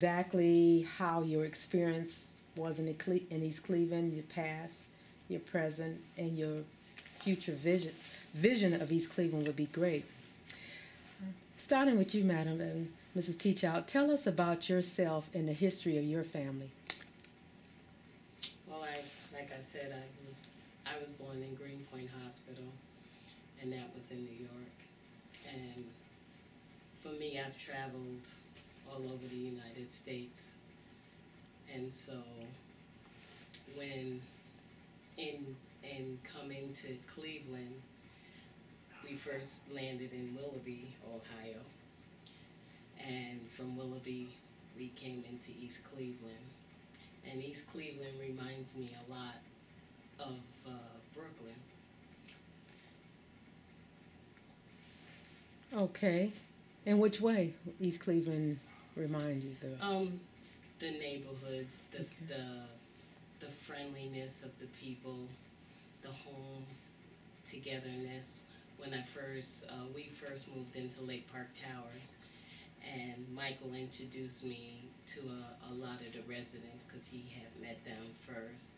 exactly how your experience was in East Cleveland, your past, your present, and your future vision of East Cleveland would be great. Starting with you, Madam and Mrs. Teachout, tell us about yourself and the history of your family. Well, like I said, I was born in Greenpoint Hospital, and that was in New York. And for me, I've traveled all over the United States. And so when coming to Cleveland, we first landed in Willoughby, Ohio. And from Willoughby, we came into East Cleveland. And East Cleveland reminds me a lot of Brooklyn. Okay. In which way East Cleveland remind you though? The neighborhoods, the friendliness of the people, the home togetherness. When I first, we first moved into Lake Park Towers, and Michael introduced me to a lot of the residents because he had met them first.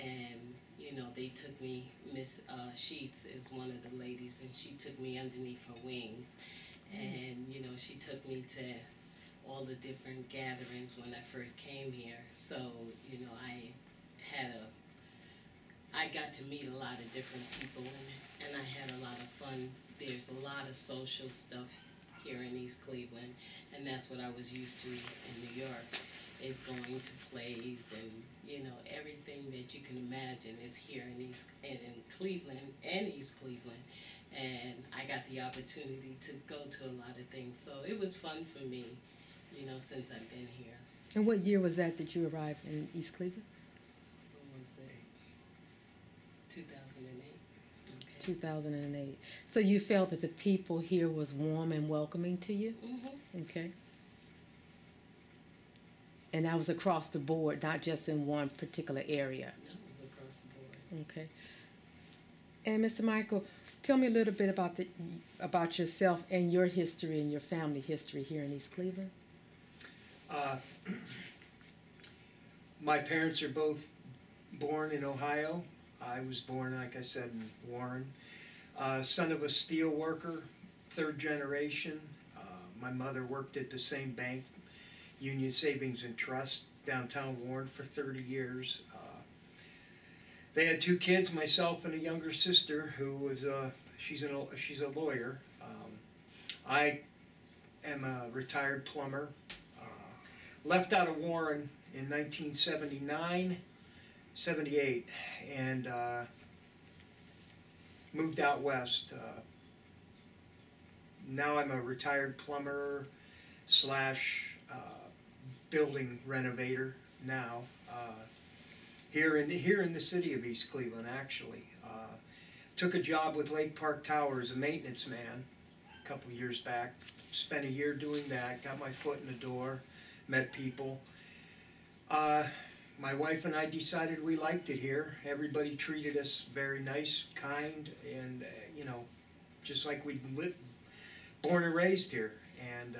And, you know, they took me, Miss Sheets is one of the ladies, and she took me underneath her wings. And, you know, she took me to all the different gatherings when I first came here. So, you know, I got to meet a lot of different people, and I had a lot of fun. There's a lot of social stuff here in East Cleveland, and that's what I was used to in New York, is going to plays and, you know, everything that you can imagine is here in East Cleveland. And I got the opportunity to go to a lot of things. So it was fun for me, you know, since I've been here. And what year was that that you arrived in East Cleveland? What was it? 2008. Okay. 2008. So you felt that the people here was warm and welcoming to you? Mm-hmm. Okay. And that was across the board, not just in one particular area? No, it was across the board. Okay. And Mr. Michael, tell me a little bit about about yourself and your history and your family history here in East Cleveland. My parents are both born in Ohio. I was born, like I said, in Warren. Son of a steel worker, third generation. My mother worked at the same bank, Union Savings and Trust, downtown Warren for 30 years. They had two kids, myself and a younger sister who was she's a lawyer. I am a retired plumber. Left out of Warren in 1978, and moved out west. Now I'm a retired plumber slash building renovator now. Here in the city of East Cleveland, actually. Took a job with Lake Park Towers, a maintenance man, a couple years back. Spent a year doing that, got my foot in the door, met people. My wife and I decided we liked it here. Everybody treated us very nice, kind, and, you know, just like we'd lived, born and raised here. And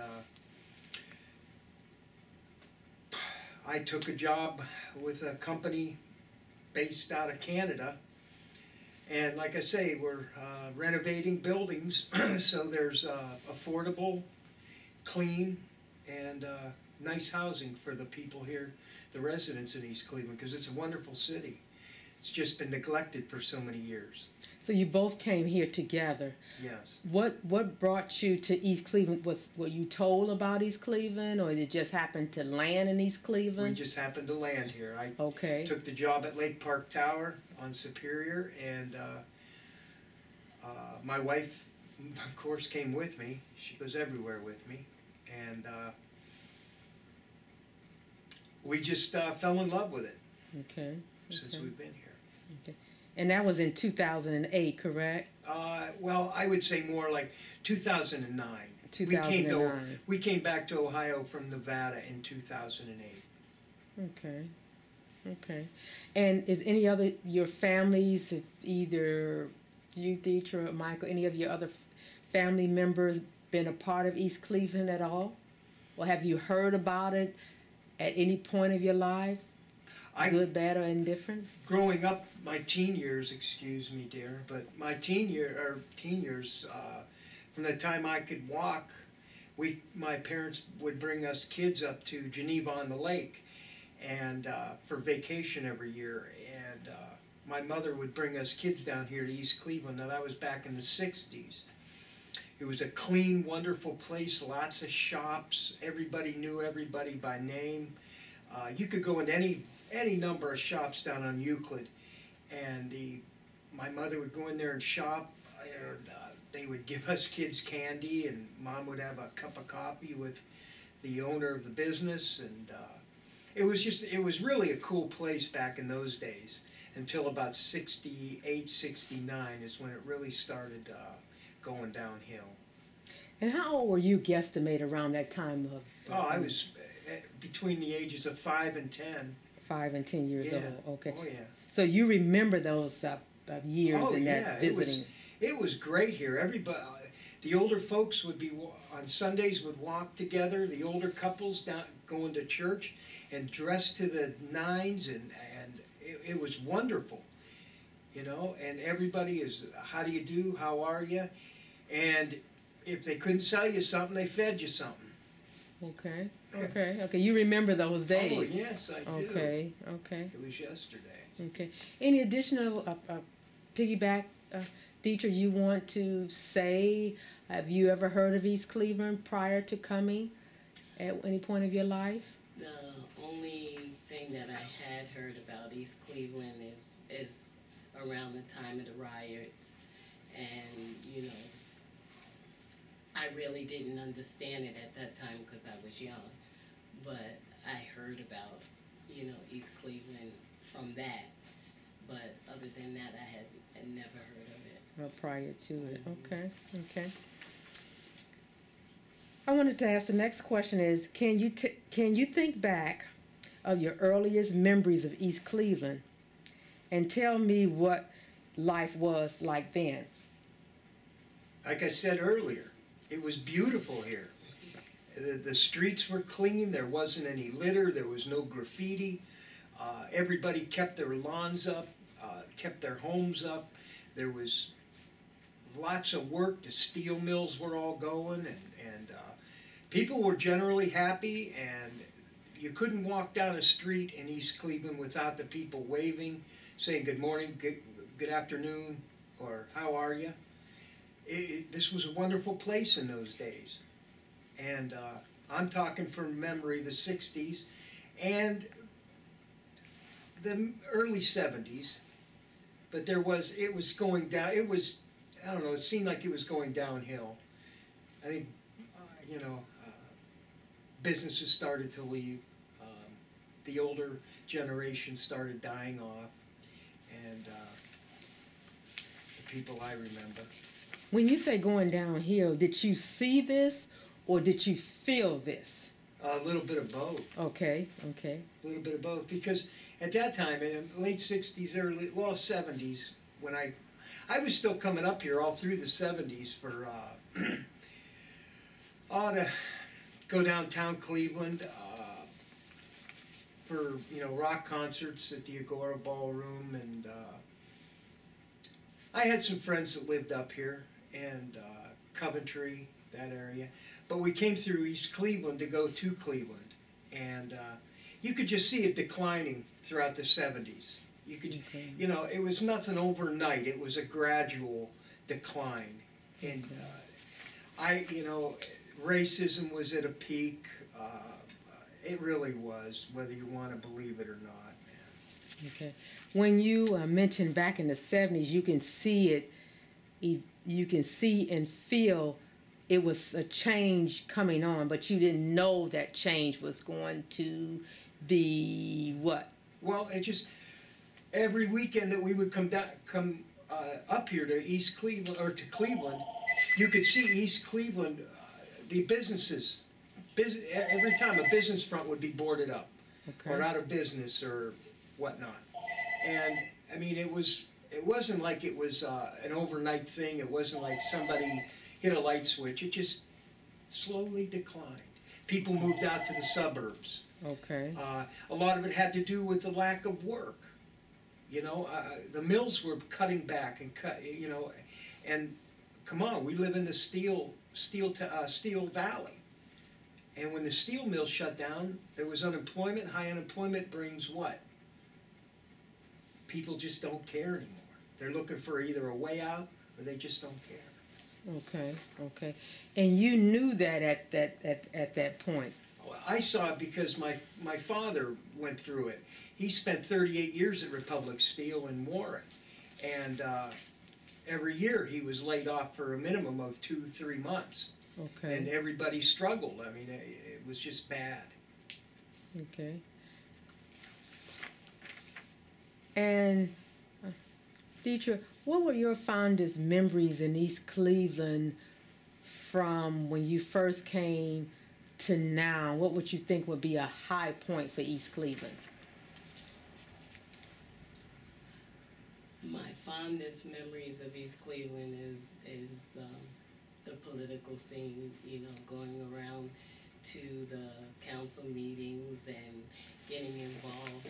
I took a job with a company based out of Canada, and like I say, we're renovating buildings so there's affordable, clean, and nice housing for the people here, the residents in East Cleveland, because it's a wonderful city. It's just been neglected for so many years. So you both came here together. Yes. What brought you to East Cleveland? Were you told about East Cleveland, or it just happened to land in East Cleveland? We just happened to land here. I took the job at Lake Park Tower on Superior, and my wife, of course, came with me. She goes everywhere with me, and we just fell in love with it. Okay. Since we've been here. Okay. And that was in 2008, correct? Well, I would say more like 2009. 2009. We came back to Ohio from Nevada in 2008. Okay. Okay. And is any other, your families, either you, Deetra, or Michael, any of your other family members been a part of East Cleveland at all? Or have you heard about it at any point of your lives? Good, bad, or indifferent? Growing up, my teen years, excuse me, dear, but my teen years, from the time I could walk, my parents would bring us kids up to Geneva on the Lake, and for vacation every year, and my mother would bring us kids down here to East Cleveland. Now that was back in the 60s. It was a clean, wonderful place, lots of shops. Everybody knew everybody by name. You could go into any number of shops down on Euclid, and my mother would go in there and shop, and they would give us kids candy, and Mom would have a cup of coffee with the owner of the business, and it was really a cool place back in those days, until about 68, 69 is when it really started going downhill. And how old were you, guesstimate, around that time of? I was between the ages of 5 and 10. 5 and 10 years old. Okay. Oh yeah. So you remember those years and that visiting? It was great here. Everybody, the older folks would be on Sundays would walk together. The older couples down going to church and dressed to the nines, and it was wonderful. You know, and everybody is, how do you do? How are you? And if they couldn't sell you something, they fed you something. Okay, okay, okay. You remember those days? Oh, yes, I do. Okay, okay. It was yesterday. Okay. Any additional piggyback, Dietrich, you want to say? Have you ever heard of East Cleveland prior to coming at any point of your life? The only thing that I had heard about East Cleveland is around the time of the riots, and you know, I really didn't understand it at that time because I was young, but I heard about, you know, East Cleveland from that, but other than that I had never heard of it. Well, prior to it. Okay, okay. I wanted to ask, the next question is, can you think back of your earliest memories of East Cleveland and tell me what life was like then? Like I said earlier, it was beautiful here. The streets were clean. There wasn't any litter. There was no graffiti. Everybody kept their lawns up, kept their homes up. There was lots of work. The steel mills were all going, and people were generally happy, and you couldn't walk down a street in East Cleveland without the people waving, saying good morning, good afternoon, or how are you? This was a wonderful place in those days. And I'm talking from memory, the 60s and the early 70s. But it was going down, I don't know, it seemed like it was going downhill. I think, you know, businesses started to leave. The older generation started dying off. And the people I remember. When you say going downhill, did you see this or did you feel this? A little bit of both. Okay, okay. A little bit of both, because at that time, in the late 60s, early, well, 70s, when I was still coming up here all through the 70s for, to go downtown Cleveland, for, you know, rock concerts at the Agora Ballroom, and I had some friends that lived up here, and Coventry, that area, but we came through East Cleveland to go to Cleveland, and you could just see it declining throughout the 70s. You could, okay. You know, it was nothing overnight. It was a gradual decline, and okay. You know, racism was at a peak. It really was, whether you want to believe it or not, man. Okay. When you mentioned back in the 70s, you can see it, you can see and feel it was a change coming on, but you didn't know that change was going to be what? Well, it just, every weekend that we would come up here to East Cleveland, or to Cleveland, you could see East Cleveland, the businesses. Every time a business front would be boarded up, okay. Or out of business or whatnot, and I mean it wasn't like it was an overnight thing. It wasn't like somebody hit a light switch. It just slowly declined. people moved out to the suburbs. Okay. A lot of it had to do with the lack of work. You know, the mills were cutting back and you know, and come on, we live in the steel valley. And when the steel mill shut down, there was unemployment. High unemployment brings what? People just don't care anymore. They're looking for either a way out or they just don't care. Okay, okay. And you knew that at that point? I saw it because my father went through it. He spent 38 years at Republic Steel in Warren. And every year he was laid off for a minimum of 2-3 months. Okay. And everybody struggled. I mean, it was just bad. Okay. And Deetra, what were your fondest memories in East Cleveland from when you first came to now? What would you think would be a high point for East Cleveland? My fondest memories of East Cleveland is the political scene, you know, going around to the council meetings and getting involved,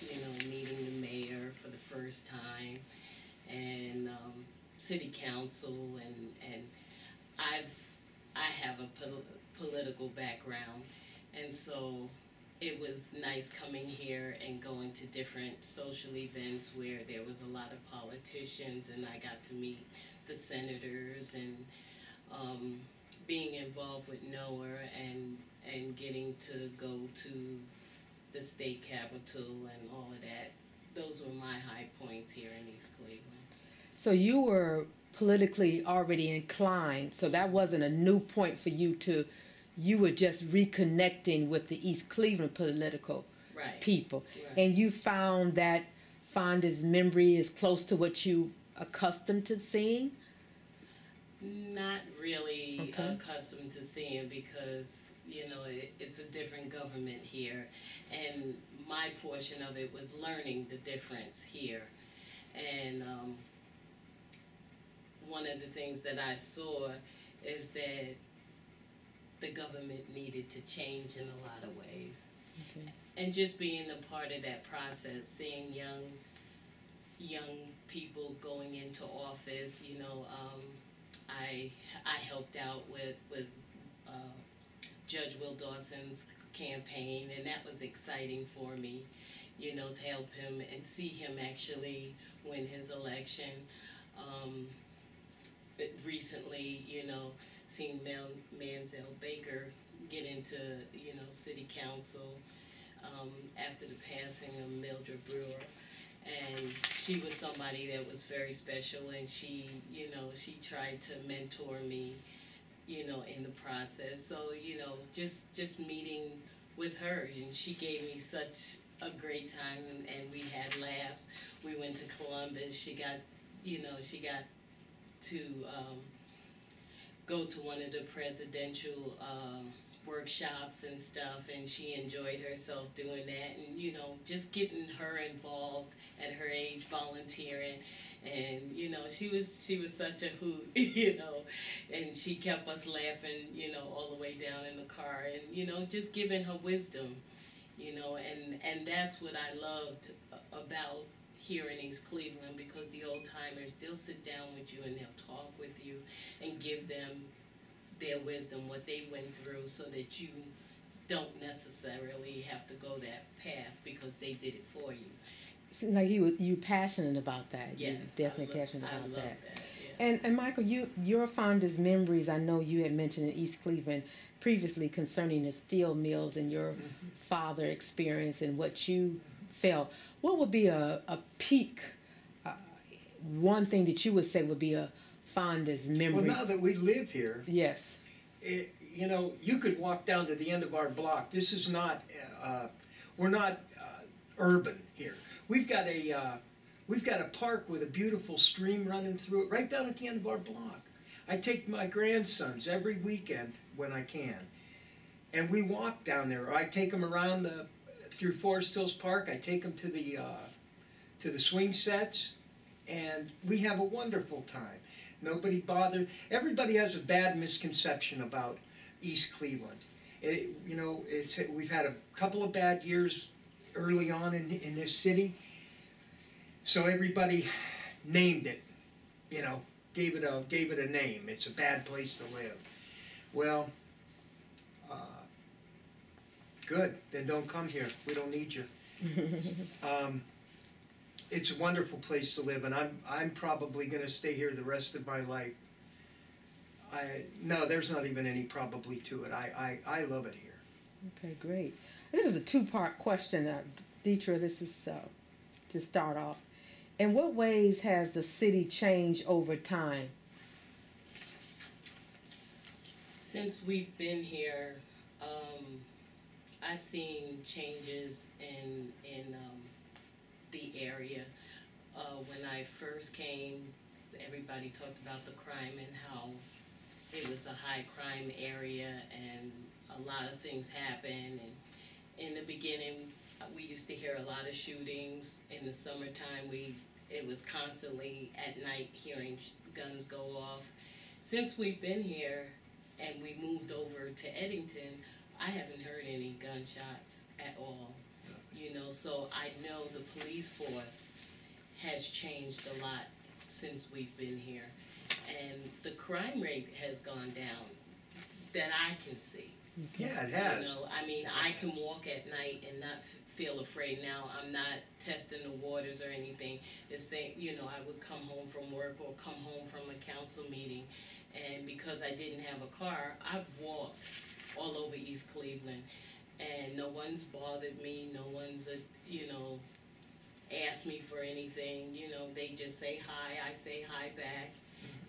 you know, meeting the mayor for the first time and city council, and I have a political background, and so it was nice coming here and going to different social events where there was a lot of politicians, and I got to meet the senators, and being involved with NOAH and getting to go to the state capitol and all of that. Those were my high points here in East Cleveland. So you were politically already inclined, so that wasn't a new point for you to, you were just reconnecting with the East Cleveland political people. Right. And you found that fondest memory is close to what you accustomed to seeing? Not really accustomed to seeing, because, you know, it's a different government here. And my portion of it was learning the difference here. And one of the things that I saw is that the government needed to change in a lot of ways. Okay. And just being a part of that process, seeing young people going into office, you know, I helped out with Judge Will Dawson's campaign, and that was exciting for me, you know, to help him and see him actually win his election. Recently, you know, seeing Manzel Baker get into, you know, city council after the passing of Mildred Brewer. And she was somebody that was very special, and she, you know, she tried to mentor me, you know, in the process. So, you know, just meeting with her, and she gave me such a great time, and we had laughs. We went to Columbus. She got, you know, she got to go to one of the presidential workshops and stuff, and she enjoyed herself doing that, and, you know, just getting her involved at her age, volunteering, and, you know, she was such a hoot, you know, and she kept us laughing, you know, all the way down in the car, and, you know, just giving her wisdom, you know, and that's what I loved about here in East Cleveland, because the old-timers, they'll sit down with you and they'll talk with you and give them their wisdom, what they went through, so that you don't necessarily have to go that path because they did it for you. Seems like you passionate about that. Yes, you're definitely I love that. Yes. And Michael, your fondest memories, I know you had mentioned in East Cleveland previously concerning the steel mills and your father experience and what you felt. What would be a peak, one thing that you would say would be a fondest memory? Well, now that we live here, yes, it, you know, you could walk down to the end of our block. This is not, we're not urban here. We've got a park with a beautiful stream running through it right down at the end of our block. I take my grandsons every weekend when I can, and we walk down there. I take them around through Forest Hills Park. I take them to the swing sets, and we have a wonderful time. Nobody bothers. Everybody has a bad misconception about East Cleveland. It, you know, it's, we've had a couple of bad years early on in this city, so everybody named it, you know, gave it a name. It's a bad place to live. Well, good, then don't come here. We don't need you. It's a wonderful place to live, and I'm probably going to stay here the rest of my life. No, there's not even any probably to it. I love it here. Okay, great. This is a two-part question, Deetra. This is to start off. In what ways has the city changed over time? Since we've been here, I've seen changes in the area. When I first came, everybody talked about the crime and how it was a high crime area and a lot of things happened. And in the beginning, we used to hear a lot of shootings. In the summertime, it was constantly at night hearing guns go off. Since we've been here and we moved over to Eddington, I haven't heard any gunshots at all, you know, so I know the police force has changed a lot since we've been here, and the crime rate has gone down that I can see. Yeah, it has. You know, I mean, I can walk at night and not feel afraid now. I'm not testing the waters or anything. This thing, you know, I would come home from work or come home from a council meeting, and because I didn't have a car, I've walked all over East Cleveland, and no one's bothered me, no one's, you know, asked me for anything, you know, they just say hi, I say hi back,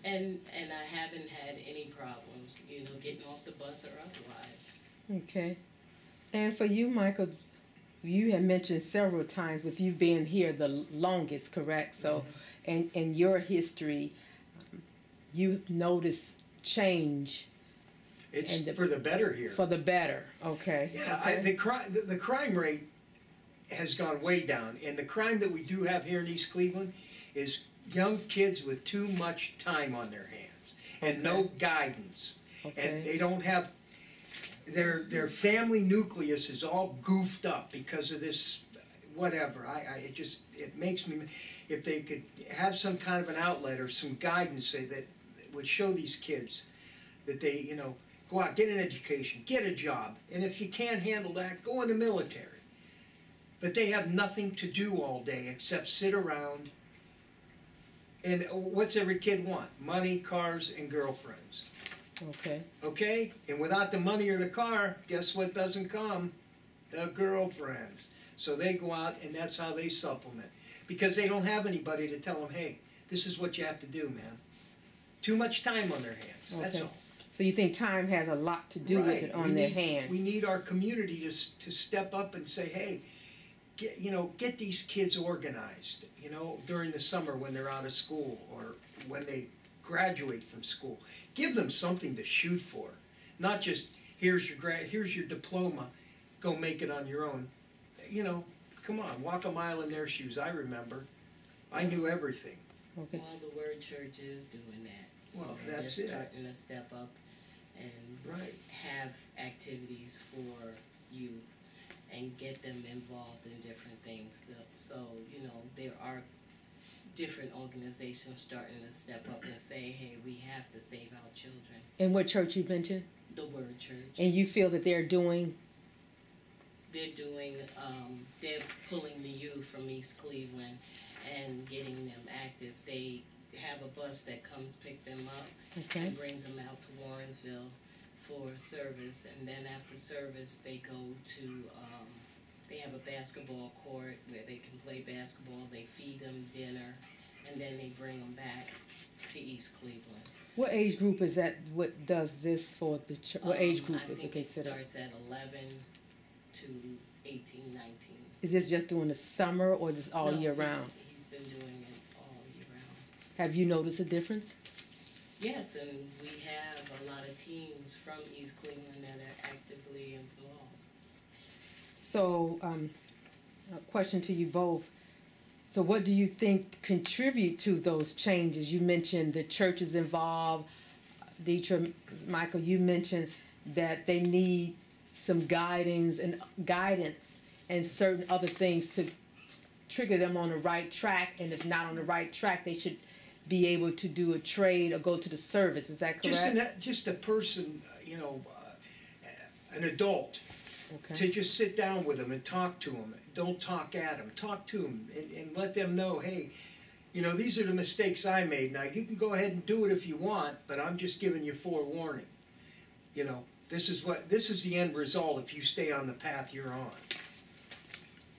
and I haven't had any problems, you know, getting off the bus or otherwise. Okay. And for you, Michael, you had mentioned several times with you being here the longest, correct? So, in your history, you noticed change. It's for the better here. For the better, okay. Yeah, okay. The crime rate has gone way down, and the crime that we do have here in East Cleveland is young kids with too much time on their hands and no guidance, and they don't have their family nucleus is all goofed up because of this whatever. It makes me, if they could have some kind of an outlet or some guidance that would show these kids that they, you know, go out, get an education, get a job, and if you can't handle that, go in the military. But they have nothing to do all day except sit around, and what's every kid want? Money, cars, and girlfriends. Okay. Okay? And without the money or the car, guess what doesn't come? The girlfriends. So they go out, and that's how they supplement. Because they don't have anybody to tell them, hey, this is what you have to do, man. Too much time on their hands, that's all. So you think time has a lot to do with it on their hands? We need our community to step up and say, hey, get these kids organized, you know, during the summer when they're out of school or when they graduate from school. Give them something to shoot for, not just here's your diploma, go make it on your own. You know, come on, walk a mile in their shoes. I remember, I knew everything. Okay. Well, the Word Church is doing that. Well, that's it. They're starting to step up and have activities for youth and get them involved in different things. So, you know, there are different organizations starting to step up and say, hey, we have to save our children. And what church you been to? The Word Church. And you feel that they're doing? They're doing, they're pulling the youth from East Cleveland and getting them active. They have a bus that comes pick them up and brings them out to Warrensville for service, and then after service they go to, they have a basketball court where they can play basketball, they feed them dinner, and then they bring them back to East Cleveland. What age group is that, what does this for the church? What age group is it considered? I think it starts at 11 to 18, 19. Is this just during the summer or this all year round? He's been doing it. Have you noticed a difference? Yes, and we have a lot of teens from East Cleveland that are actively involved. So, a question to you both. So what do you think contribute to those changes? You mentioned the church is involved. Deetra, Michael, you mentioned that they need some guidance and certain other things to trigger them on the right track. And if not on the right track, they should be able to do a trade or go to the service. Is that correct? Just a person, you know, an adult, okay, to just sit down with them and talk to them. Don't talk at them. Talk to them and let them know, hey, you know, these are the mistakes I made. Now, you can go ahead and do it if you want, but I'm just giving you forewarning. You know, this is the end result if you stay on the path you're on.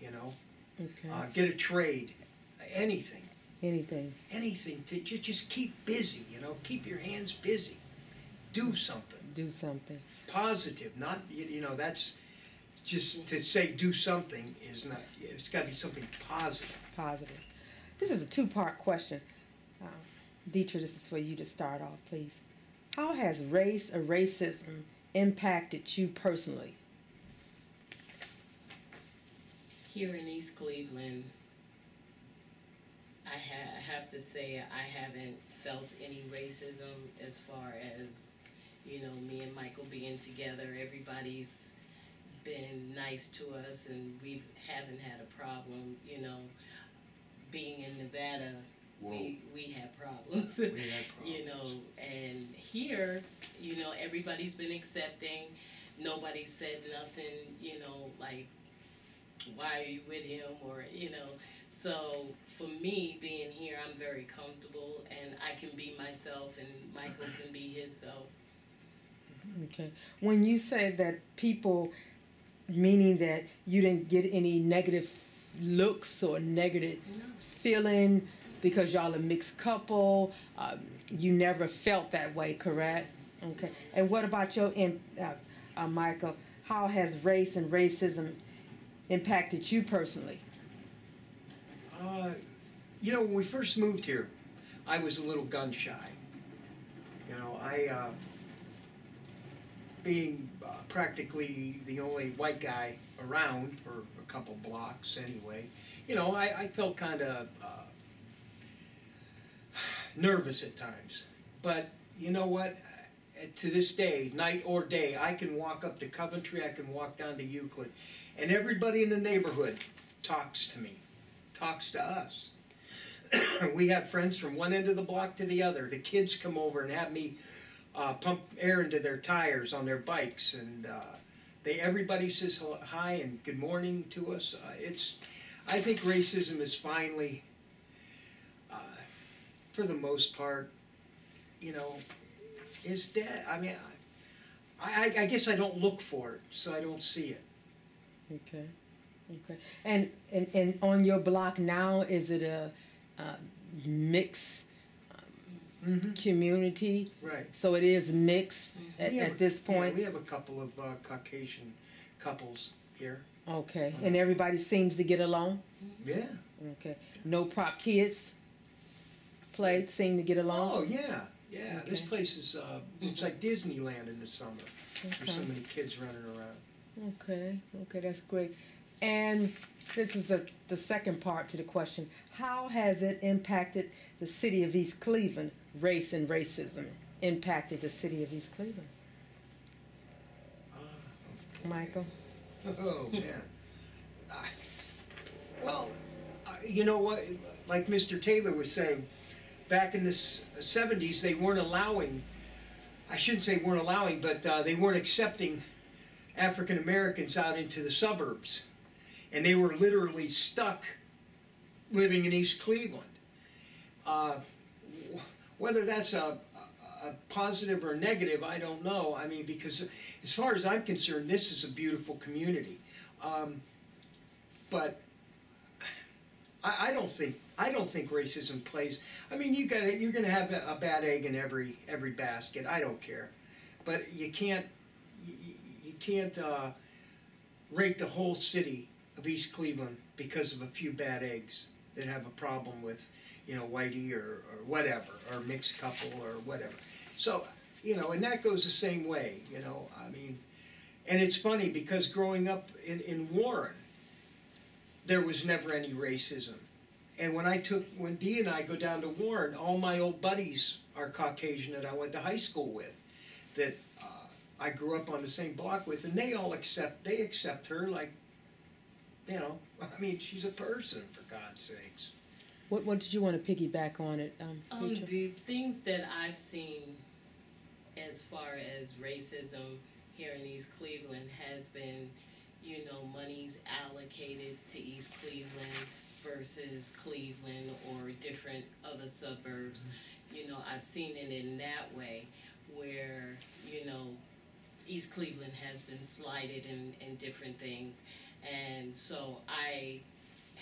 You know? Okay. Get a trade. Anything. Anything. Anything. To just keep busy, you know. Keep your hands busy. Do something. Do something. Positive. Not, you know, that's just to say do something is not, it's got to be something positive. Positive. This is a two-part question. Dietra, this is for you to start off, please. How has race or racism impacted you personally? Here in East Cleveland, I have to say I haven't felt any racism as far as, you know, me and Michael being together. Everybody's been nice to us, and we haven't had a problem, you know. Being in Nevada, we had problems, you know, and here, you know, everybody's been accepting, nobody said nothing, you know, like, why are you with him, or, you know, so for me, being here, I'm very comfortable, and I can be myself, and Michael can be himself. Okay. When you say that people, meaning that you didn't get any negative looks or negative feeling because y'all a mixed couple, you never felt that way, correct? Okay. And what about your, Michael, how has race and racism impacted you personally? You know, when we first moved here, I was a little gun shy. You know, being practically the only white guy around for a couple blocks anyway, you know, I felt kind of nervous at times. But you know what? To this day, night or day, I can walk up to Coventry, I can walk down to Euclid, and everybody in the neighborhood talks to me, talks to us. We have friends from one end of the block to the other. The kids come over and have me pump air into their tires on their bikes, and everybody says hi and good morning to us. I think racism is finally, for the most part, you know, is dead. I mean, I guess I don't look for it, so I don't see it. Okay, okay. And on your block now, is it a mixed community? Right. So it is mixed at this point? Yeah, we have a couple of Caucasian couples here. Okay. And everybody seems to get along? Yeah. Okay. No prop kids seem to get along? Oh, yeah. Yeah. Okay. This place is it's like Disneyland in the summer. Okay. There's so many kids running around. Okay. Okay, that's great. And this is the second part to the question. How has it impacted the city of East Cleveland? Race and racism impacted the city of East Cleveland. Michael? Oh, man. Well, you know what? Like Mr. Taylor was saying, back in the 70s, they weren't allowing, I shouldn't say weren't allowing, but they weren't accepting African Americans out into the suburbs. And they were literally stuck living in East Cleveland. Whether that's a positive or a negative, I don't know. I mean, because as far as I'm concerned, this is a beautiful community. But I don't think racism plays. I mean, you're gonna have a bad egg in every basket. I don't care, but you can't rate the whole city of East Cleveland because of a few bad eggs that have a problem with, you know, whitey or whatever, or mixed couple or whatever. So, you know, and that goes the same way, you know, I mean, and it's funny because growing up in Warren, there was never any racism. And when Dee and I go down to Warren, all my old buddies are Caucasian that I went to high school with, that I grew up on the same block with, and they all accept her like, you know, I mean, she's a person, for God's sakes. What did you want to piggyback on it? The things that I've seen as far as racism here in East Cleveland has been, you know, monies allocated to East Cleveland versus Cleveland or different other suburbs. Mm-hmm. You know, I've seen it in that way where, you know, East Cleveland has been slighted in different things. And so I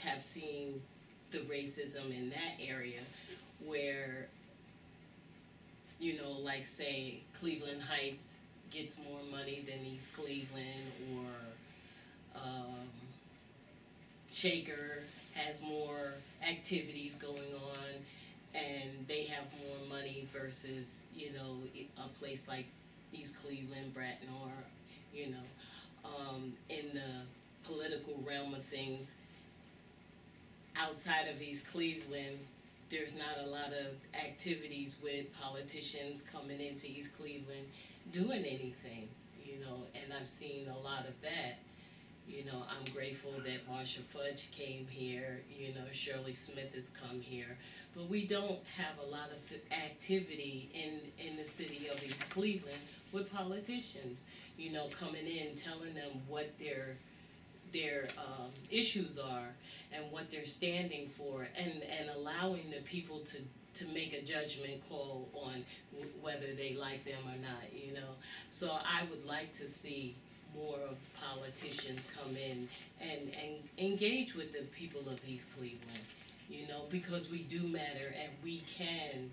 have seen the racism in that area where, you know, like say Cleveland Heights gets more money than East Cleveland, or Shaker has more activities going on and they have more money versus, you know, a place like East Cleveland, Bratton, or, you know, in the political realm of things, outside of East Cleveland, there's not a lot of activities with politicians coming into East Cleveland doing anything, you know, and I've seen a lot of that. You know, I'm grateful that Marsha Fudge came here, you know, Shirley Smith has come here, but we don't have a lot of activity in the city of East Cleveland with politicians, you know, coming in, telling them what their issues are and what they're standing for, and allowing the people to make a judgment call on whether they like them or not, you know. So I would like to see more of politicians come in and engage with the people of East Cleveland, you know, because we do matter and we can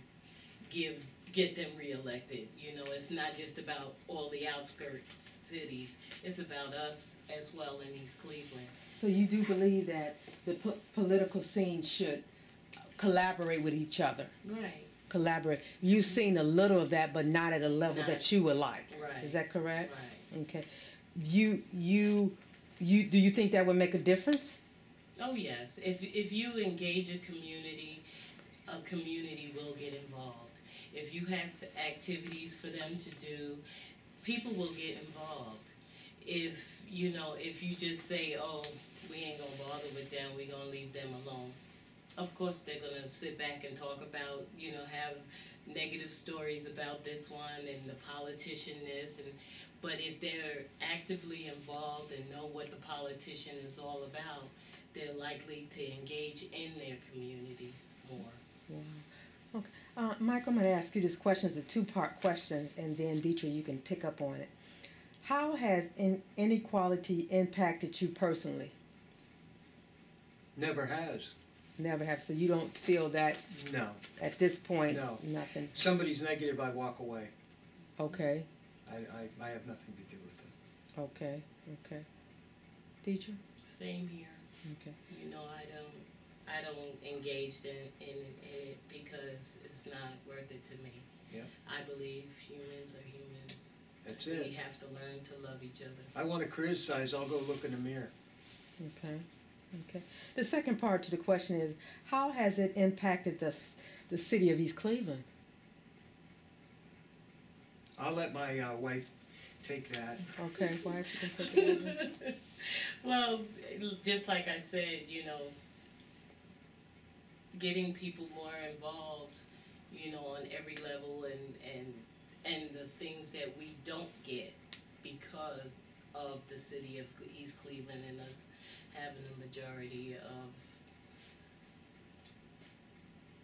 get them reelected. You know, it's not just about all the outskirts cities. It's about us as well in East Cleveland. So you do believe that the political scene should collaborate with each other? Right. Collaborate. You've seen a little of that, but not at a level that you would like. Right. Is that correct? Right. Okay. Do you think that would make a difference? Oh, yes. If you engage a community will get involved. If you have activities for them to do, people will get involved. If, you know, if you just say, oh, we ain't going to bother with them, we're going to leave them alone, of course they're going to sit back and talk about, you know, have negative stories about this one and the politician this. And, but if they're actively involved and know what the politician is all about, they're likely to engage in their communities more. Wow. Okay. Mike, I'm going to ask you this question. It's a two-part question, and then, Dietra, you can pick up on it. How has inequality impacted you personally? Never has. Never have. So you don't feel that? No. At this point? No. Nothing? Somebody's negative, I walk away. Okay. I have nothing to do with it. Okay. Okay. Dietra? Same here. Okay. You know, I don't engage in it because it's not worth it to me. Yeah. I believe humans are humans. That's it. We have to learn to love each other. I want to criticize. I'll go look in the mirror. Okay. Okay. The second part to the question is, how has it impacted the city of East Cleveland? I'll let my wife take that. Okay, wife, you can take that. Well, just like I said, you know, getting people more involved, you know, on every level, and the things that we don't get because of the city of East Cleveland and us having a majority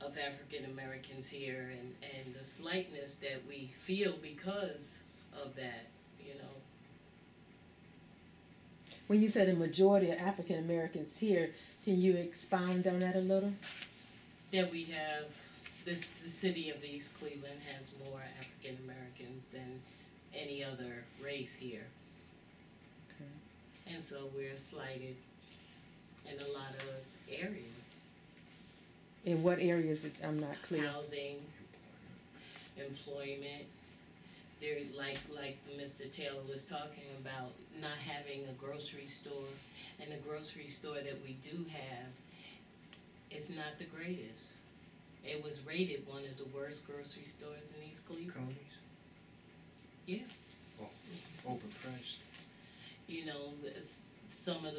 of African Americans here, and the slightness that we feel because of that, you know. When you said a majority of African Americans here, can you expound on that a little? That we have, the city of East Cleveland has more African Americans than any other race here. Okay. And so we're slighted in a lot of areas. In what areas? I'm not clear. Housing, employment. They're like Mr. Taylor was talking about, not having a grocery store, and the grocery store that we do have, it's not the greatest. It was rated one of the worst grocery stores in East Cleveland. Coney's? Yeah. Open price. You know, some of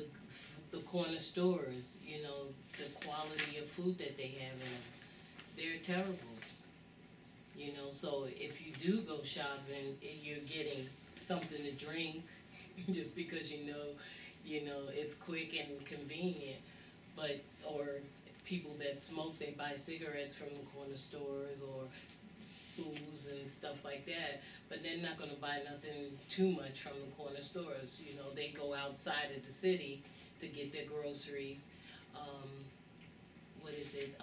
the corner stores, you know, the quality of food that they have in them, they're terrible. You know, so if you do go shopping, you're getting something to drink just because you know, it's quick and convenient. But, or people that smoke, they buy cigarettes from the corner stores or booze and stuff like that, but they're not going to buy nothing too much from the corner stores. You know, they go outside of the city to get their groceries. What is it?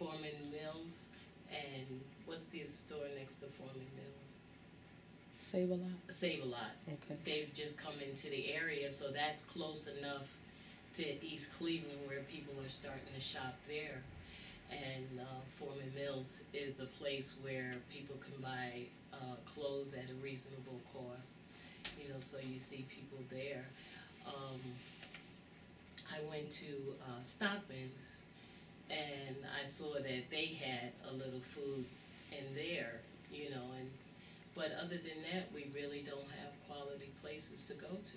Foreman Mills, and what's the store next to Foreman Mills? Save a Lot. Save a Lot. Okay. They've just come into the area, so that's close enough to East Cleveland where people are starting to shop there. And Foreman Mills is a place where people can buy clothes at a reasonable cost. You know, so you see people there. I went to Stockman's, and I saw that they had a little food in there, you know. But other than that, we really don't have quality places to go to.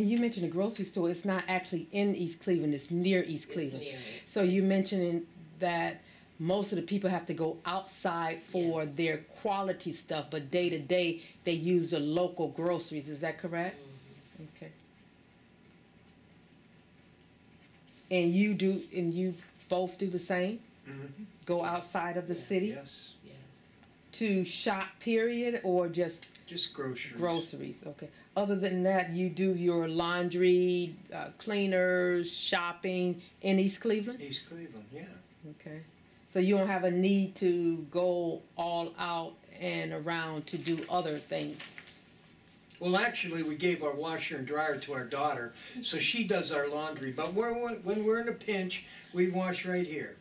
And you mentioned a grocery store. It's not actually in East Cleveland. It's near East Cleveland. It's near it. So you mentioned that most of the people have to go outside for yes. their quality stuff, but day to day they use the local groceries. Is that correct? Mm-hmm. Okay. And you do, and you both do the same? Mm-hmm. Go outside of the yes. city? Yes. Yes. To shop, period, or just? Just groceries. Groceries, okay. Other than that, you do your laundry, cleaners, shopping in East Cleveland? East Cleveland, yeah. Okay. So you don't have a need to go all out and around to do other things? Well, actually, we gave our washer and dryer to our daughter, so she does our laundry. But when we're in a pinch, we wash right here.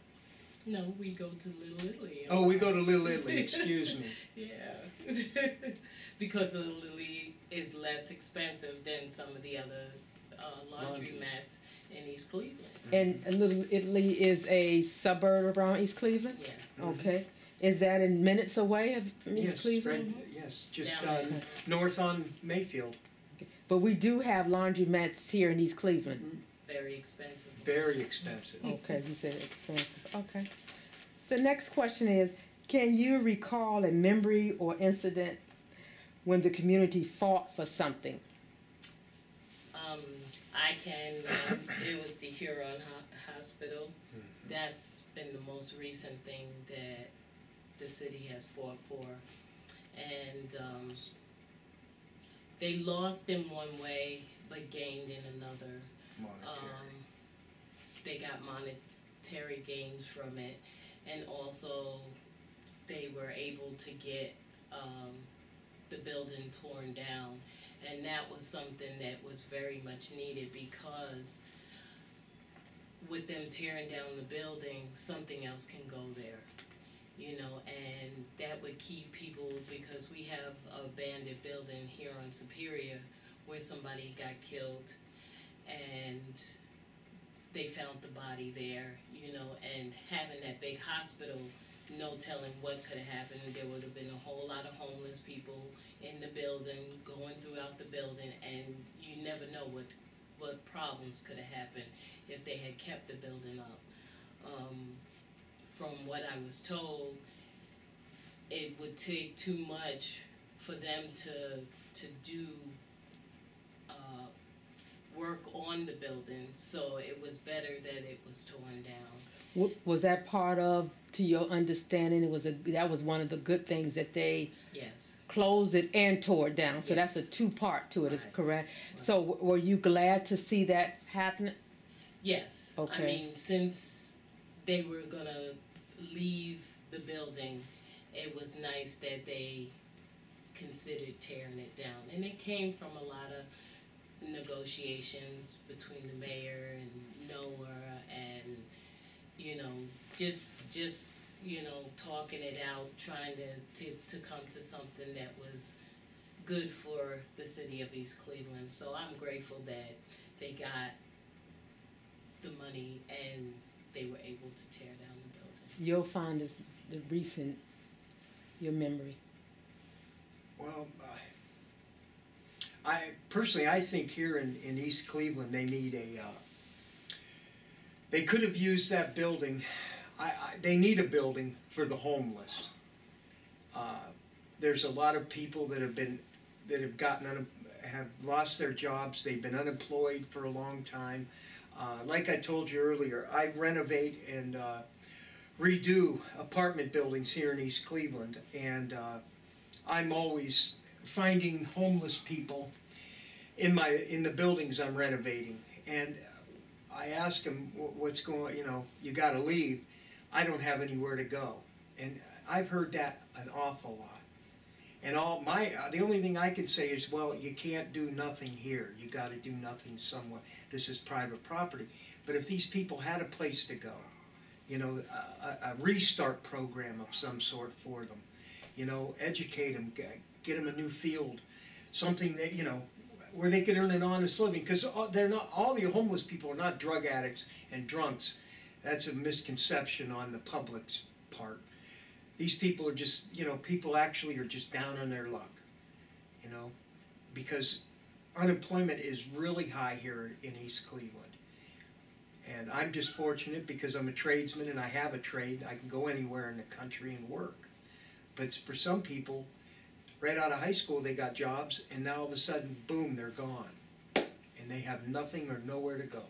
No, we go to Little Italy. Oh, we go to Little Italy, excuse me. Yeah. Because Little Italy is less expensive than some of the other laundromats in East Cleveland. And Little Italy is a suburb around East Cleveland? Yeah. Okay. Is that in minutes away from East Cleveland? Right, yes, just north on Mayfield. Okay. But we do have laundromats here in East Cleveland. Mm-hmm. Very expensive. Very expensive. Okay, you said expensive. Okay. The next question is, can you recall a memory or incident when the community fought for something? I can. It was the Huron Hospital. Mm-hmm. That's been the most recent thing that the city has fought for. And they lost in one way but gained in another. They got monetary gains from it, and also they were able to get the building torn down, and that was something that was very much needed, because with them tearing down the building, something else can go there, you know, and that would keep people, because we have an abandoned building here on Superior where somebody got killed. And they found the body there, you know, and having that big hospital, no telling what could have happened. There would have been a whole lot of homeless people in the building, going throughout the building, and you never know what problems could have happened if they had kept the building up. From what I was told, it would take too much for them to do work on the building, so it was better that it was torn down. Was that part of, to your understanding, it was that was one of the good things that they closed it and tore it down? So that's a two-part to it, is correct? Right. So were you glad to see that happen? Yes. Okay. I mean, since they were going to leave the building, it was nice that they considered tearing it down. And it came from a lot of negotiations between the mayor and NOAH, and you know, just you know, talking it out, trying to come to something that was good for the city of East Cleveland. So I'm grateful that they got the money and they were able to tear down the building. Your fondest, your memory. Well, I personally, I think here in East Cleveland, they need a, they could have used that building. They need a building for the homeless. There's a lot of people that have been, have lost their jobs. They've been unemployed for a long time. Like I told you earlier, I renovate and redo apartment buildings here in East Cleveland, and I'm always finding homeless people in the buildings I'm renovating. And I ask them, what's going on? You know, you got to leave. I don't have anywhere to go. And I've heard that an awful lot. And all my, the only thing I could say is, well, you can't do nothing here. You got to do nothing somewhere. This is private property. But if these people had a place to go, you know, a restart program of some sort for them, you know, educate them, get them a new field, something that, you know, where they could earn an honest living. Because they're not, all the homeless people are not drug addicts and drunks. That's a misconception on the public's part. These people are just, you know, people actually are just down on their luck, you know, because unemployment is really high here in East Cleveland. And I'm just fortunate because I'm a tradesman and I have a trade. I can go anywhere in the country and work. But for some people, right out of high school, they got jobs, and now all of a sudden, boom, they're gone. And they have nothing or nowhere to go.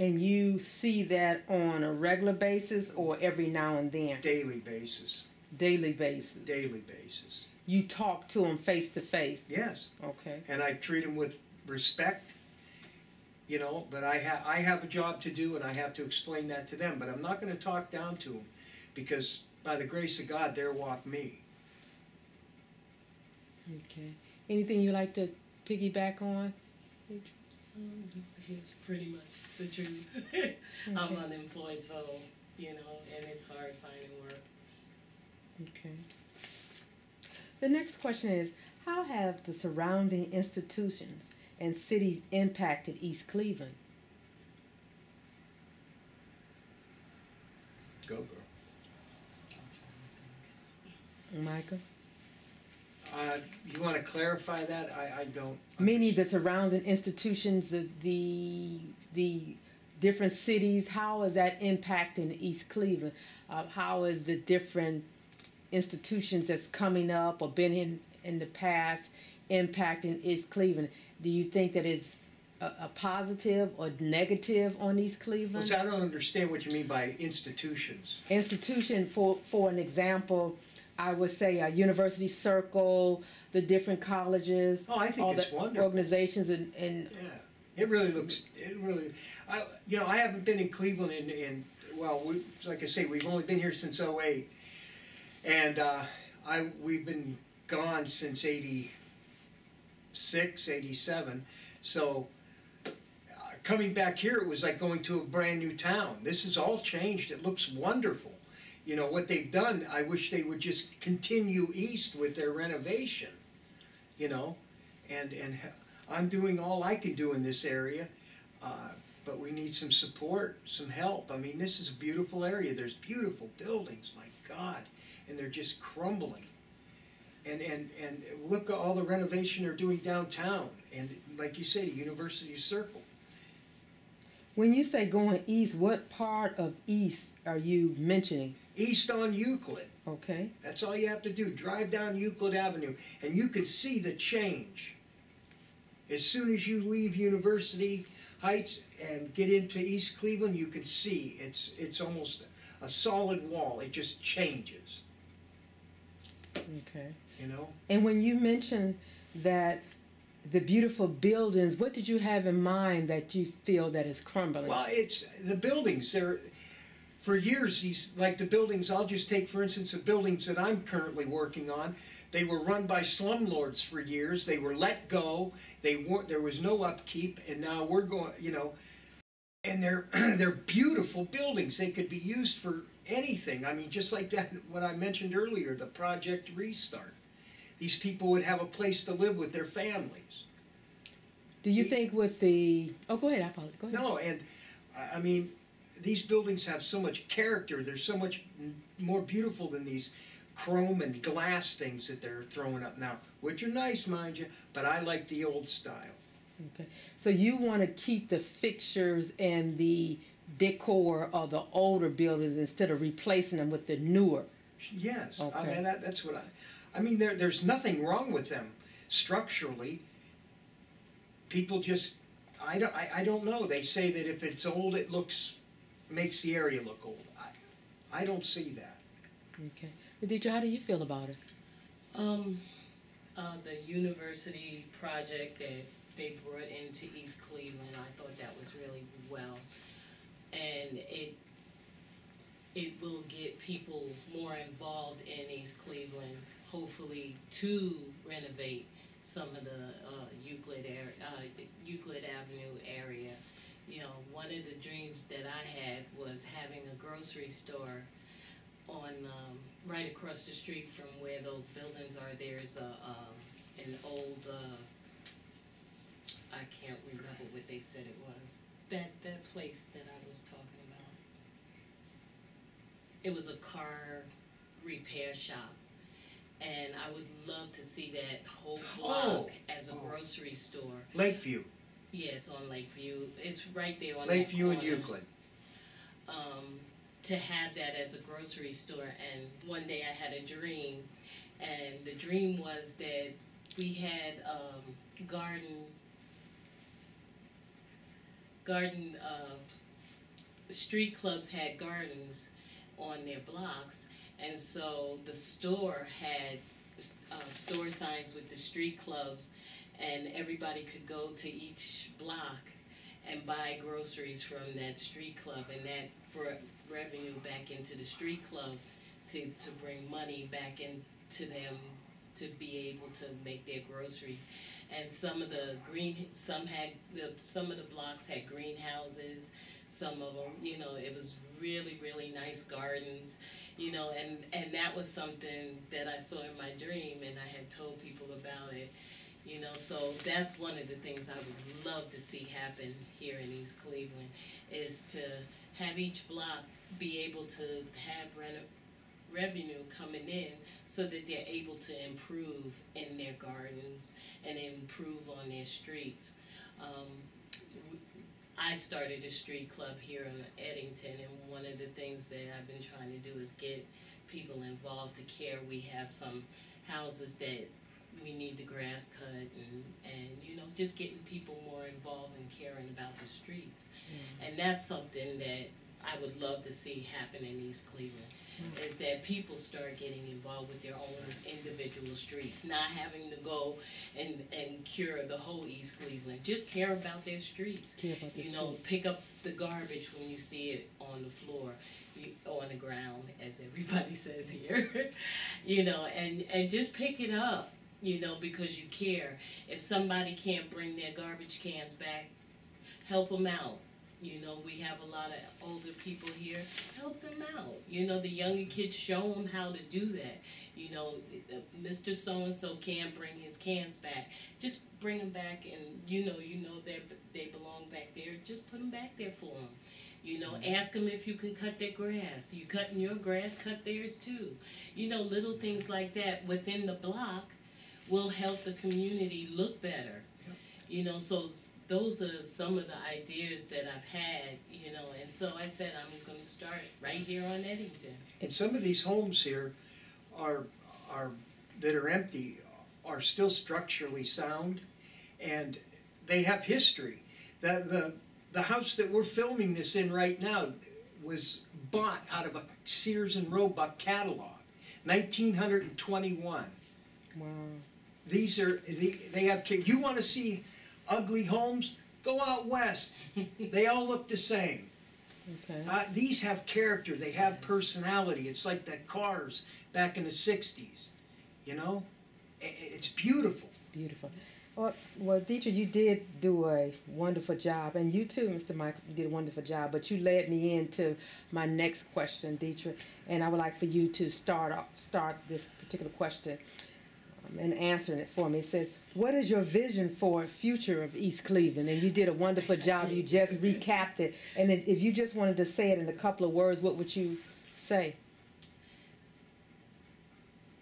And you see that on a regular basis or every now and then? Daily basis. Daily basis. Daily basis. You talk to them face to face? Yes. Okay. And I treat them with respect, you know, but I have a job to do and I have to explain that to them. But I'm not going to talk down to them because by the grace of God, there walk me. Okay. Anything you like to piggyback on? It's pretty much the truth. Okay. I'm unemployed, so, you know, and it's hard finding work. Okay. The next question is, how have the surrounding institutions and cities impacted East Cleveland? Go, girl. Michael? You want to clarify that? I don't. Meaning the surrounding institutions, the different cities, how is that impacting East Cleveland? How is the different institutions that's coming up or been in the past impacting East Cleveland? Do you think that is a positive or negative on East Cleveland? Well, I don't understand what you mean by institutions. Institution, for an example, I would say University Circle, the different colleges. Oh, I think it's wonderful. Organizations and yeah, it really looks. It really, you know, I haven't been in Cleveland in well, like I say, we've only been here since '08, and we've been gone since '86, '87. So coming back here, it was like going to a brand new town. This is all changed. It looks wonderful. You know, what they've done, I wish they would just continue east with their renovation, you know, and I'm doing all I can do in this area, but we need some support, some help. I mean, this is a beautiful area. There's beautiful buildings, my God, and they're just crumbling. And look at all the renovation they're doing downtown, and like you said, University Circle. When you say going east, what part of east are you mentioning? East on Euclid. Okay. That's all you have to do. Drive down Euclid Avenue, and you can see the change. As soon as you leave University Heights and get into East Cleveland, you can see it's almost a solid wall. It just changes. Okay. You know? And when you mentioned that the beautiful buildings, what did you have in mind that you feel that is crumbling? Well, it's the buildings. They're... For years, these, like the buildings, I'll just take, for instance, the buildings that I'm currently working on, they were run by slumlords for years. They were let go. They weren't, there was no upkeep, and now we're going, you know, and they're beautiful buildings. They could be used for anything. I mean, just like that, what I mentioned earlier, the Project Restart. These people would have a place to live with their families. Do you think with the, oh, go ahead, I apologize. Go ahead. No, and I mean, these buildings have so much character. They're so much more beautiful than these chrome and glass things that they're throwing up now, which are nice, mind you, but I like the old style. Okay. So you want to keep the fixtures and the decor of the older buildings instead of replacing them with the newer? Yes. Okay. I mean, that's what I mean, there's nothing wrong with them structurally. People just, I don't know. They say that if it's old, it makes the area look old. I don't see that. Okay. Aditya, how do you feel about it? The university project that they brought into East Cleveland, I thought that was really well. And it will get people more involved in East Cleveland, hopefully, to renovate some of the Euclid Avenue area. You know, one of the dreams that I had was having a grocery store on right across the street from where those buildings are. There's an old, I can't remember what they said it was. That place that I was talking about. It was a car repair shop. And I would love to see that whole block as a grocery store. Lakeview. Yeah, it's on Lakeview. It's right there on Lakeview and Euclid. To have that as a grocery store. And one day I had a dream. And the dream was that we had street clubs had gardens on their blocks, and so the store had store signs with the street clubs, and everybody could go to each block and buy groceries from that street club, and that brought revenue back into the street club to bring money back into them to be able to make their groceries. And some of the blocks had greenhouses, some of them, you know, it was really, really nice gardens, you know, and that was something that I saw in my dream and I had told people about it, you know, so that's one of the things I would love to see happen here in East Cleveland, is to have each block be able to have revenue coming in so that they're able to improve in their gardens and improve on their streets. I started a street club here in Eddington, and one of the things that I've been trying to do is get people involved to care. We have some houses that we need the grass cut, and you know, just getting people more involved and caring about the streets. Mm-hmm. And that's something that I would love to see happen in East Cleveland, is that people start getting involved with their own individual streets, not having to go and cure the whole East Cleveland. Just care about their streets. Pick up the garbage when you see it on the floor, on the ground, as everybody says here. You know, and just pick it up, you know, because you care. If somebody can't bring their garbage cans back, help them out. You know, we have a lot of older people here. Help them out. You know, the younger kids, show them how to do that. You know, Mr. So-and-so can't bring his cans back. Just bring them back, and you know they belong back there. Just put them back there for them. You know, ask them if you can cut their grass. You cutting your grass, cut theirs too. You know, little things like that within the block will help the community look better. You know, so those are some of the ideas that I've had, you know, and so I said I'm going to start right here on Eddington. And some of these homes here that are empty are still structurally sound, and they have history. The house that we're filming this in right now was bought out of a Sears and Roebuck catalog, 1921. Wow. These are they have. You want to see ugly homes? Go out west. They all look the same. Okay. These have character. They have personality. It's like the cars back in the '60s. You know, it's beautiful. Beautiful. Well, Dietrich, you did do a wonderful job, and you too, Mr. Mike, did a wonderful job. But you led me into my next question, Dietrich, and I would like for you to start this particular question and answering it for me. It says, what is your vision for future of East Cleveland? And you did a wonderful job. You just recapped it. And if you just wanted to say it in a couple of words, what would you say?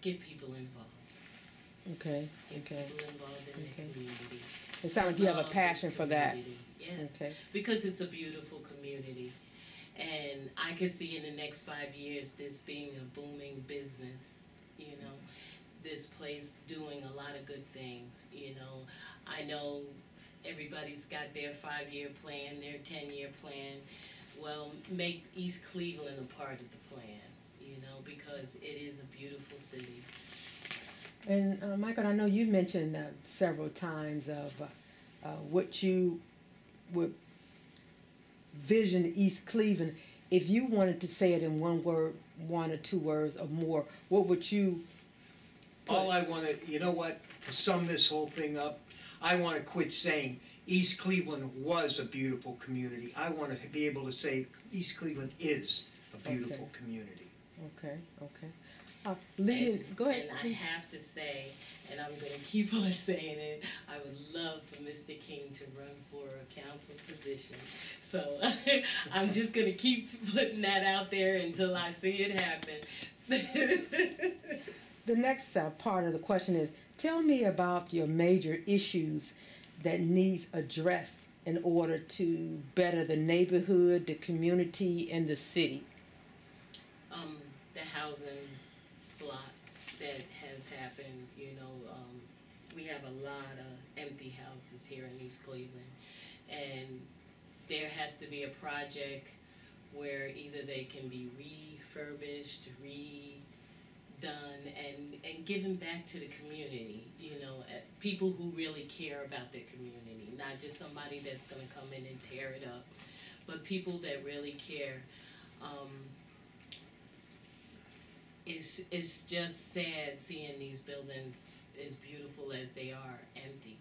get people involved. Okay. Get people involved in the community. It sounds like you have a passion for that. Yes. Okay. Because it's a beautiful community. And I can see in the next 5 years this being a booming business, you know, this place doing a lot of good things, you know. I know everybody's got their 5-year plan, their 10-year plan. Well, make East Cleveland a part of the plan, you know, because it is a beautiful city. And Michael, I know you mentioned several times of what you would vision East Cleveland. If you wanted to say it in one word, one or two words or more, what would you put? All I want to, you know what, to sum this whole thing up, I want to quit saying East Cleveland was a beautiful community. I want to be able to say East Cleveland is a beautiful community. Okay, okay. Go ahead. And I have to say, and I'm going to keep on saying it, I would love for Mr. King to run for a council position. So I'm just going to keep putting that out there until I see it happen. The next part of the question is, tell me about your major issues that needs addressed in order to better the neighborhood, the community, and the city. The housing block that has happened, you know, we have a lot of empty houses here in East Cleveland, and there has to be a project where either they can be refurbished, redone, and given back to the community, you know, people who really care about their community, not just somebody that's going to come in and tear it up, but people that really care. It's just sad seeing these buildings as beautiful as they are empty.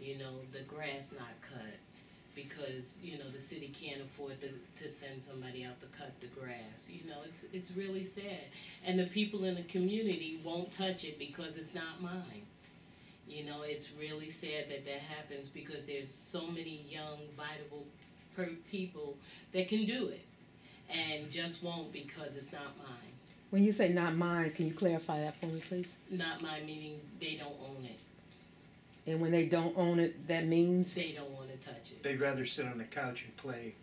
You know, the grass not cut because, you know, the city can't afford to send somebody out to cut the grass. You know, it's really sad. And the people in the community won't touch it because it's not mine. You know, it's really sad that that happens because there's so many young, vital people that can do it and just won't because it's not mine. When you say not mine, can you clarify that for me, please? Not mine, meaning they don't own it. And when they don't own it, that means? They don't want to touch it. They'd rather sit on the couch and play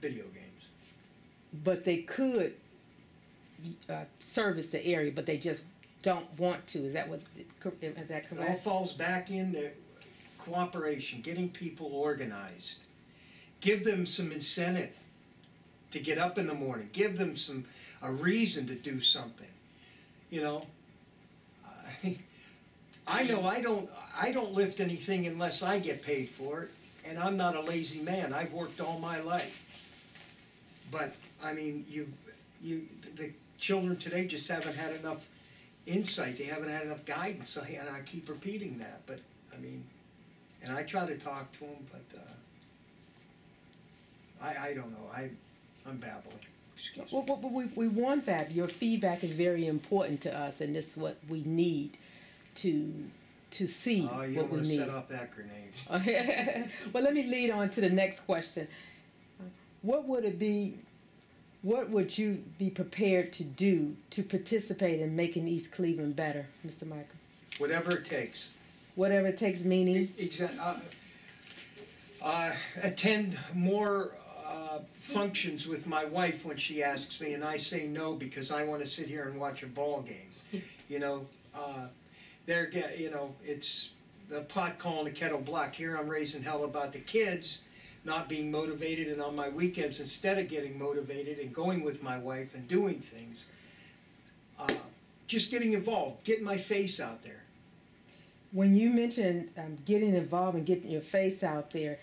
video games. But they could service the area, but they just don't want to. Is that what? Is that correct? It all falls back in their cooperation, getting people organized. Give them some incentive to get up in the morning. Give them a reason to do something. You know, I know I don't lift anything unless I get paid for it, and I'm not a lazy man. I've worked all my life. But I mean, the children today just haven't had enough insight. They haven't had enough guidance, and I keep repeating that. But I mean, and I try to talk to them, but I don't know. I'm babbling. Excuse me. Well, we want that. Your feedback is very important to us, and this is what we need to see. Oh, you don't want to set off that grenade. Well, let me lead on to the next question. What would you be prepared to do to participate in making East Cleveland better, Mr. Michael? Whatever it takes. Whatever it takes, meaning? Exactly. Attend more functions with my wife when she asks me, and I say no because I want to sit here and watch a ball game. You know, you know, it's the pot calling the kettle black. Here I'm raising hell about the kids not being motivated, and on my weekends, instead of getting motivated and going with my wife and doing things, just getting involved, getting my face out there. When you mentioned getting involved and getting your face out there,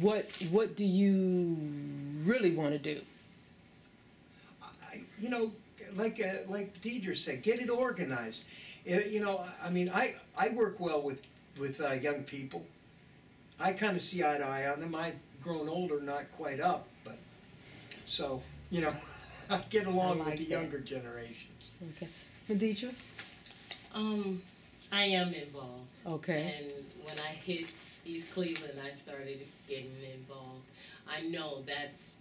what do you really want to do? You know, like Deidre said, get it organized. You know, I mean, I work well with young people. I kind of see eye to eye on them. I've grown older, not quite up, but so, you know, I get along with the younger generations. Okay, and Deidre? I am involved. Okay. And when I hit East Cleveland, I started getting involved. I know that's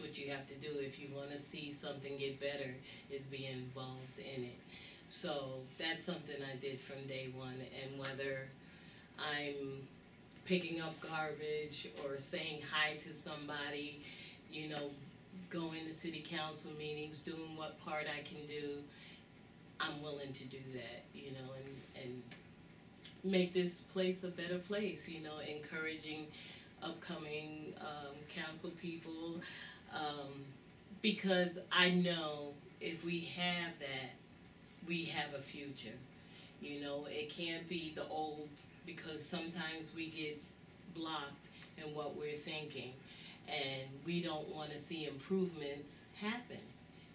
what you have to do if you want to see something get better, is be involved in it. So that's something I did from day one. And whether I'm picking up garbage or saying hi to somebody, you know, going to city council meetings, doing what part I can do, I'm willing to do that, you know, and make this place a better place, you know, encouraging upcoming council people, because I know if we have that, we have a future. You know, it can't be the old, because sometimes we get blocked in what we're thinking, and we don't want to see improvements happen.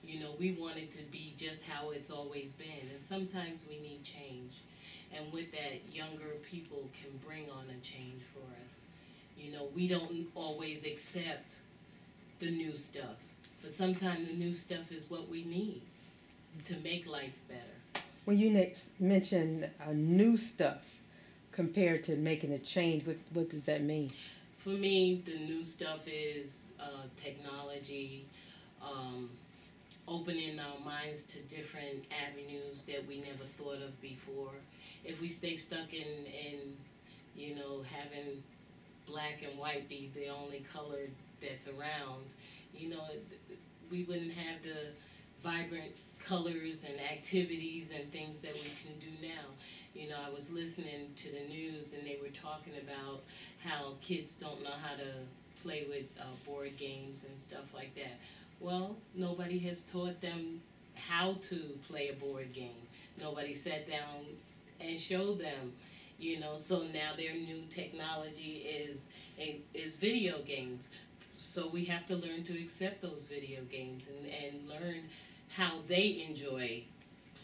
You know, we want it to be just how it's always been, and sometimes we need change. And with that, younger people can bring on a change for us. You know, we don't always accept the new stuff, but sometimes the new stuff is what we need to make life better. When you next mentioned new stuff compared to making a change, what does that mean? For me, the new stuff is technology, opening our minds to different avenues that we never thought of before. If we stay stuck in you know, having black and white be the only color that's around, you know, we wouldn't have the vibrant colors and activities and things that we can do now. You know, I was listening to the news and they were talking about how kids don't know how to play with board games and stuff like that. Well, nobody has taught them how to play a board game. Nobody sat down and showed them, you know, so now their new technology is video games. So we have to learn to accept those video games and learn how they enjoy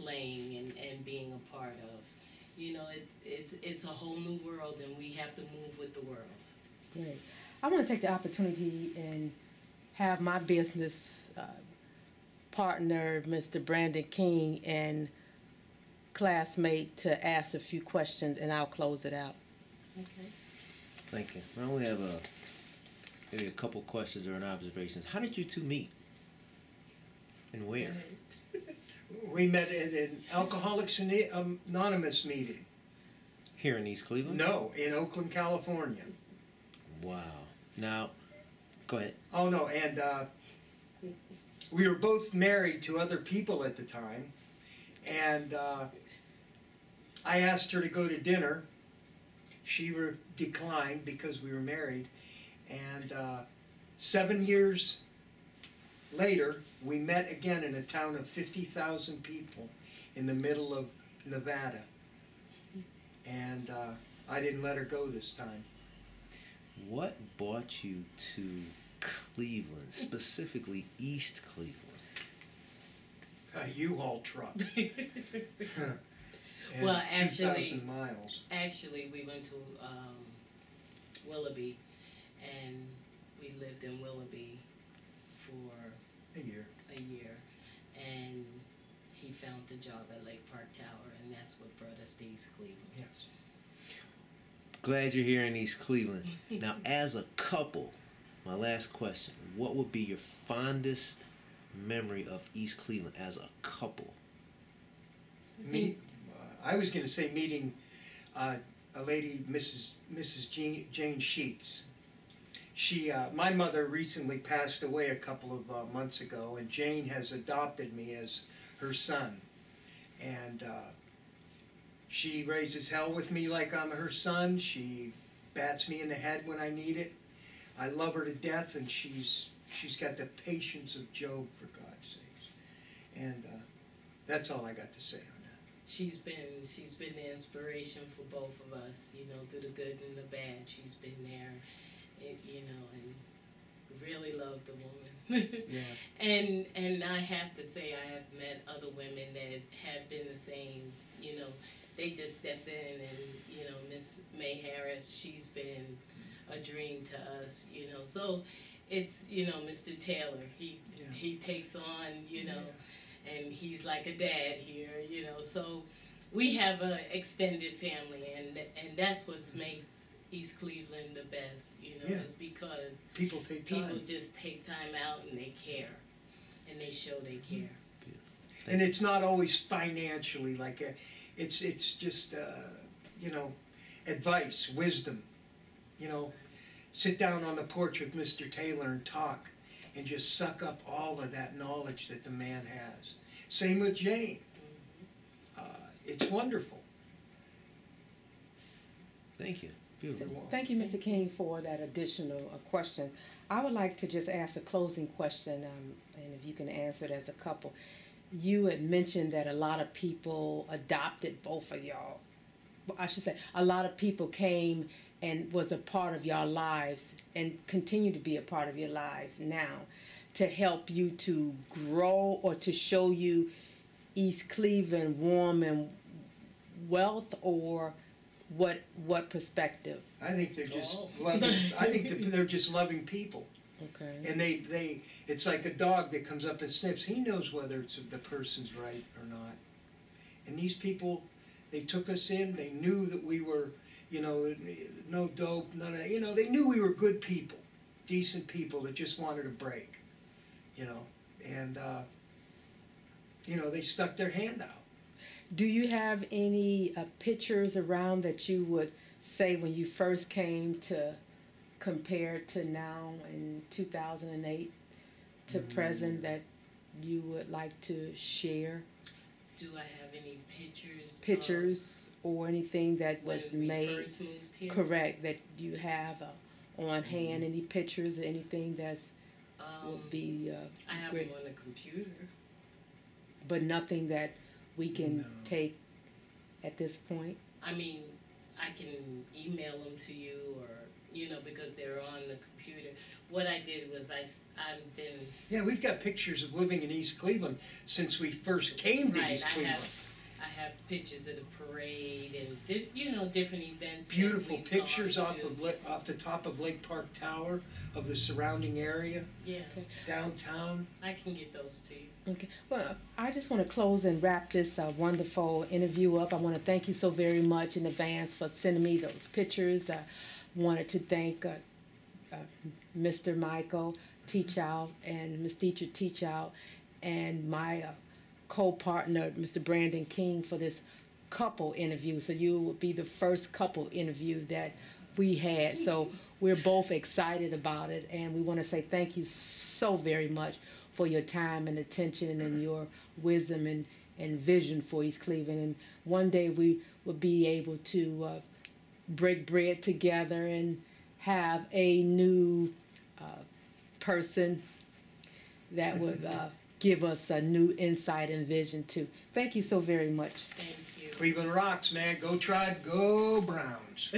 playing and being a part of. You know, it's a whole new world, and we have to move with the world. Great. I want to take the opportunity and have my business partner, Mr. Brandon King, and classmate to ask a few questions, and I'll close it out. Okay. Thank you. I only have maybe a couple questions or observations. How did you two meet? And where? We met at an Alcoholics Anonymous meeting. Here in East Cleveland? No, in Oakland, California. Wow. Now, go ahead. Oh, no, and we were both married to other people at the time, and I asked her to go to dinner. She declined because we were married, and 7 years later, we met again in a town of 50,000 people in the middle of Nevada, and I didn't let her go this time. What brought you to Cleveland, specifically East Cleveland? A U-Haul truck. Well, actually, 2,000 miles. Actually, we went to Willoughby, and we lived in Willoughby for a year, and he found the job at Lake Park Tower, and that's what brought us to East Cleveland. Yes. Glad you're here in East Cleveland. Now, as a couple, my last question, what would be your fondest memory of East Cleveland as a couple? I was going to say meeting a lady, Mrs. Jane Sheets. She, my mother recently passed away a couple of months ago, and Jane has adopted me as her son. And she raises hell with me like I'm her son. She bats me in the head when I need it. I love her to death, and she's got the patience of Job, for God's sakes. And that's all I got to say on that. She's been the inspiration for both of us, you know, through the good and the bad. She's been there. You know, and really loved the woman. Yeah. And I have to say, I have met other women that have been the same. You know, they just step in, and you know, Miss Mae Harris, she's been a dream to us. You know, so it's, you know, Mr. Taylor, he takes on, you know, and he's like a dad here. You know, so we have an extended family, and that's what makes East Cleveland the best, you know, is because people just take time out and they care, and they show they care. And it's not always financially, like it's just you know, advice, wisdom. You know, sit down on the porch with Mr. Taylor and talk, and just suck up all of that knowledge that the man has. Same with Jane. It's wonderful. Thank you. Beautiful. Thank you, Mr. King, for that additional question. I would like to just ask a closing question, and if you can answer it as a couple. You had mentioned that a lot of people adopted both of y'all. I should say a lot of people came and was a part of your lives and continue to be a part of your lives now to help you to grow or to show you East Cleveland warm and wealth, or what perspective? I think they're just loving, I think they're just loving people. Okay. And they it's like a dog that comes up and sniffs. He knows whether it's the person's right or not. And these people, they took us in. They knew that we were, you know, no dope, none of, you know, they knew we were good people, decent people that just wanted a break, you know. And, you know, they stuck their hand out. Do you have any pictures around that you would say when you first came to compare to now in 2008 to present that you would like to share? Do I have any pictures? Pictures or anything that was made? When we first moved here? Correct, that you have on hand, any pictures or anything that's would be I have them on the computer. But nothing that we can take at this point? I mean, I can email them to you or, you know, because they're on the computer. What I did was I've been... Yeah, we've got pictures of living in East Cleveland since we first came to East Cleveland. I have pictures of the parade and, you know, different events. Beautiful pictures off the top of Lake Park Tower, of the surrounding area. Yeah. Okay. Downtown. I can get those to you. Okay. Well, I just want to close and wrap this wonderful interview up. I want to thank you so very much in advance for sending me those pictures. I wanted to thank Mr. Michael Teachout and Ms. Deetra Teachout and Maya, co-partner Mr. Brandon King for this couple interview. So you will be the first couple interview that we had. So we're both excited about it, and we want to say thank you so very much for your time and attention and your wisdom and vision for East Cleveland. And one day we will be able to break bread together and have a new person that would... give us a new insight and vision, too. Thank you so very much. Thank you. Cleveland rocks, man. Go Tribe, go Browns.